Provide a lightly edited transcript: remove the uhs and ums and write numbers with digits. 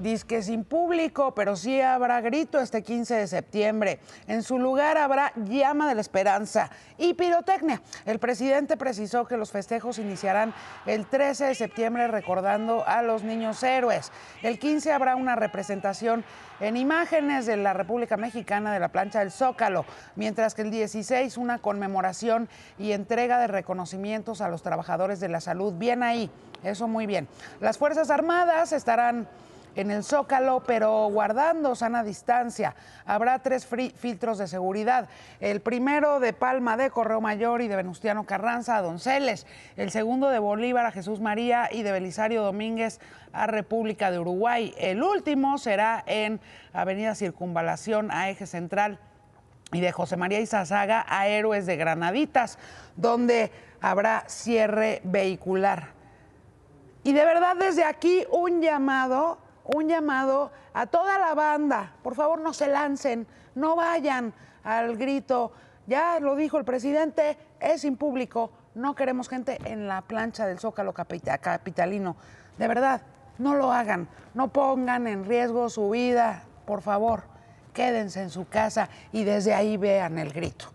Dizque sin público, pero sí habrá grito este 15 de septiembre. En su lugar habrá llama de la esperanza y pirotecnia. El presidente precisó que los festejos iniciarán el 13 de septiembre recordando a los niños héroes. El 15 habrá una representación en imágenes de la República Mexicana de la plancha del Zócalo, mientras que el 16 una conmemoración y entrega de reconocimientos a los trabajadores de la salud. Bien ahí, eso muy bien. Las Fuerzas Armadas estarán en el Zócalo, pero guardando sana distancia. Habrá 3 filtros de seguridad. El primero de Palma de Correo Mayor y de Venustiano Carranza a Donceles. El segundo de Bolívar a Jesús María y de Belisario Domínguez a República de Uruguay. El último será en Avenida Circunvalación a Eje Central y de José María Izazaga a Héroes de Granaditas, donde habrá cierre vehicular. Y de verdad desde aquí un llamado a toda la banda, por favor no se lancen, no vayan al grito, ya lo dijo el presidente, es sin público, no queremos gente en la plancha del Zócalo capitalino, de verdad, no lo hagan, no pongan en riesgo su vida, por favor, quédense en su casa y desde ahí vean el grito.